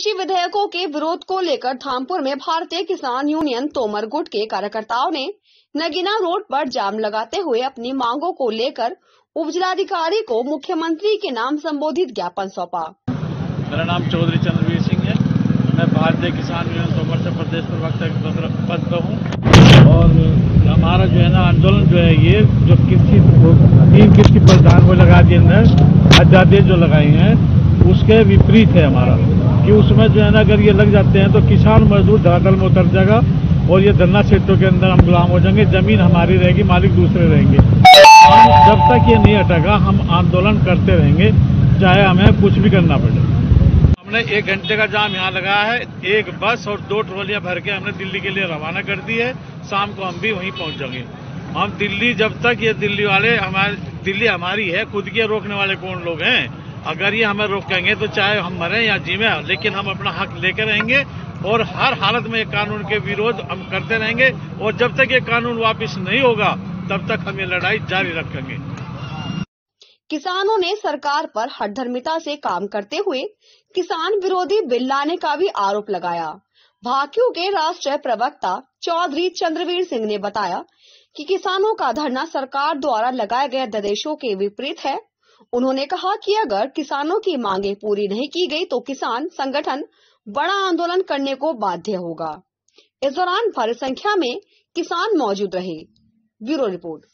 कृषि विधेयकों के विरोध को लेकर धामपुर में भारतीय किसान यूनियन तोमर गुट के कार्यकर्ताओं ने नगीना रोड पर जाम लगाते हुए अपनी मांगों को लेकर उपजिलाधिकारी को मुख्यमंत्री के नाम संबोधित ज्ञापन सौंपा। मेरा नाम चौधरी चंद्रवीर सिंह है, मैं भारतीय किसान यूनियन तोमर से प्रदेश प्रवक्ता पद पर हूँ। और हमारा जो है ना आंदोलन जो है ये जो कृषि 3 कृषि प्रदान को लगा दिए आजादी जो लगाई है उसके विपरीत है हमारा कि उसमें जो है ना अगर ये लग जाते हैं तो किसान मजदूर धरातल में उतर जाएगा और ये धरना क्षेत्रों के अंदर हम गुलाम हो जाएंगे, जमीन हमारी रहेगी, मालिक दूसरे रहेंगे। जब तक ये नहीं हटेगा हम आंदोलन करते रहेंगे, चाहे हमें कुछ भी करना पड़े। हमने 1 घंटे का जाम यहाँ लगाया है, 1 बस और 2 ट्रॉलियाँ भर के हमने दिल्ली के लिए रवाना कर दी है। शाम को हम भी वहीं पहुँच जाएंगे। हम दिल्ली जब तक ये दिल्ली वाले हमारे दिल्ली हमारी है खुद के रोकने वाले कौन लोग हैं, अगर ये हमें रोकेंगे तो चाहे हम मरे या जीवे लेकिन हम अपना हक लेकर रहेंगे और हर हालत में ये कानून के विरोध हम करते रहेंगे। और जब तक ये कानून वापस नहीं होगा तब तक हम ये लड़ाई जारी रखेंगे। किसानों ने सरकार पर हठधर्मिता से काम करते हुए किसान विरोधी बिल लाने का भी आरोप लगाया। भाकियू के राष्ट्रीय प्रवक्ता चौधरी चंद्रवीर सिंह ने बताया कि किसानों का धरना सरकार द्वारा लगाए गए अध्यादेशों के विपरीत है। उन्होंने कहा कि अगर किसानों की मांगे पूरी नहीं की गई तो किसान संगठन बड़ा आंदोलन करने को बाध्य होगा। इस दौरान भारी संख्या में किसान मौजूद रहे। Bureau report.